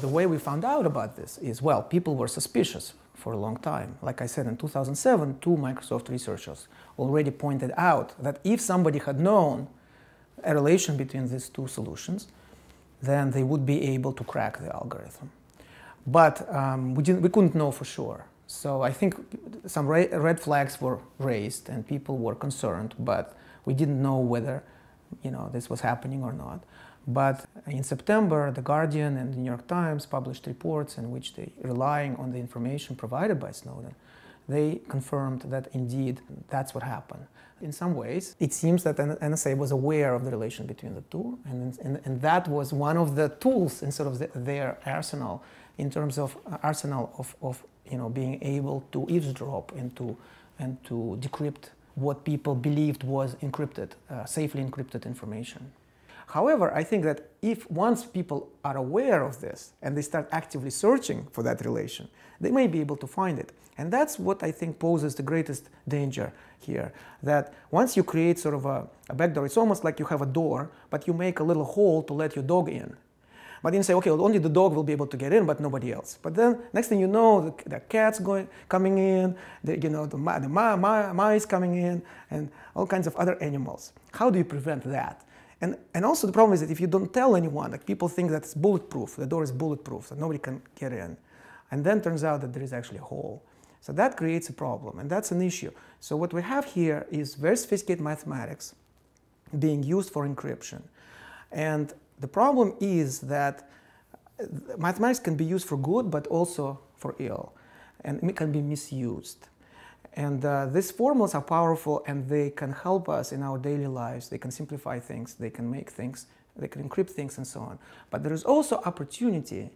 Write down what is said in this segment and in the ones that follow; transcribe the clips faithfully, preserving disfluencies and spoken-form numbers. the way we found out about this is, well, people were suspicious for a long time. Like I said, in two thousand seven, two Microsoft researchers already pointed out that if somebody had known a relation between these two solutions, then they would be able to crack the algorithm. But um, we, didn't, we couldn't know for sure. So I think some ra red flags were raised and people were concerned, but we didn't know whether, you know, this was happening or not. But in September, The Guardian and The New York Times published reports in which they, relying on the information provided by Snowden, they confirmed that indeed that's what happened. In some ways, it seems that N S A was aware of the relation between the two, and, and, and that was one of the tools in sort of the, their arsenal, in terms of arsenal of, of you know, being able to eavesdrop and to, and to decrypt what people believed was encrypted, uh, safely encrypted information. However, I think that if once people are aware of this and they start actively searching for that relation, they may be able to find it. And that's what I think poses the greatest danger here, that once you create sort of a, a backdoor, it's almost like you have a door, but you make a little hole to let your dog in. But then you say, okay, well, only the dog will be able to get in, but nobody else. But then next thing you know, the, the cat's going, coming in, the, you know, the, the mice coming in, and all kinds of other animals. How do you prevent that? And, and also the problem is that if you don't tell anyone, like, people think that it's bulletproof, the door is bulletproof, that nobody can get in. And then turns out that there is actually a hole. So that creates a problem, and that's an issue. So what we have here is very sophisticated mathematics being used for encryption. And the problem is that mathematics can be used for good, but also for ill, and it can be misused. And uh, these formulas are powerful, and they can help us in our daily lives. They can simplify things, they can make things, they can encrypt things, and so on. But there is also opportunity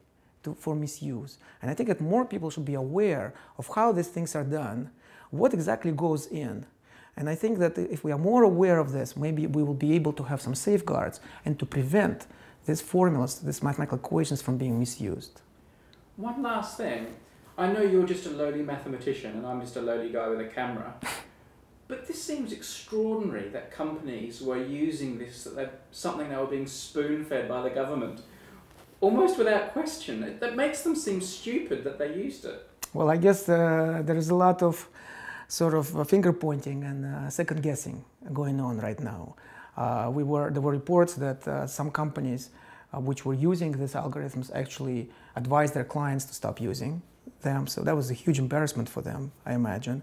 to, for misuse. And I think that more people should be aware of how these things are done, what exactly goes in. And I think that if we are more aware of this, maybe we will be able to have some safeguards and to prevent these formulas, these mathematical equations, from being misused. One last thing. I know you're just a lowly mathematician and I'm just a lowly guy with a camera, but this seems extraordinary that companies were using this, that they're, something they were being spoon-fed by the government, almost without question. It, that makes them seem stupid that they used it. Well, I guess uh, there is a lot of sort of finger-pointing and uh, second-guessing going on right now. Uh, we were, there were reports that uh, some companies uh, which were using these algorithms actually advised their clients to stop using them. So that was a huge embarrassment for them, I imagine.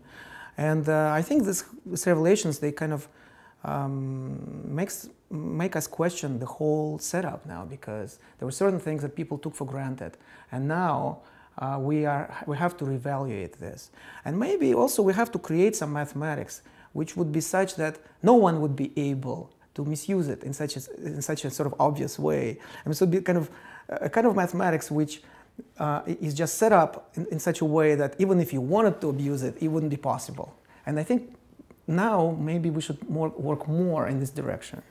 And uh, I think this, these revelations, they kind of um, makes, make us question the whole setup now, because there were certain things that people took for granted. And now uh, we, are, we have to reevaluate this. And maybe also we have to create some mathematics which would be such that no one would be able to misuse it in such a, in such a sort of obvious way. I mean, so it would be kind of, a kind of mathematics which Uh, is just set up in, in such a way that even if you wanted to abuse it, it wouldn't be possible. And I think now maybe we should more, work more in this direction.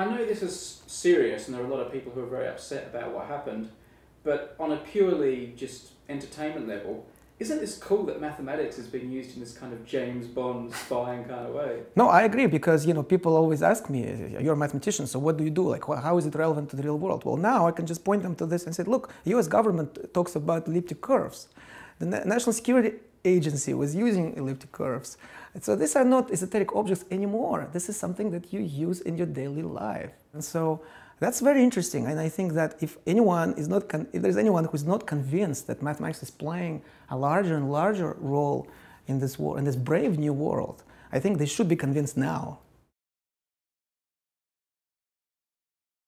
I know this is serious and there are a lot of people who are very upset about what happened, but on a purely just entertainment level, isn't this cool that mathematics is being used in this kind of James Bond spying kind of way? No, I agree, because, you know, people always ask me, you're a mathematician, so what do you do? Like, how is it relevant to the real world? Well, now I can just point them to this and say, look, the U S government talks about elliptic curves. The National Security Agency was using elliptic curves. And so these are not esoteric objects anymore. This is something that you use in your daily life. And so that's very interesting, and I think that if anyone is not, con if there's anyone who's not convinced that mathematics is playing a larger and larger role in this war, in this brave new world, I think they should be convinced now.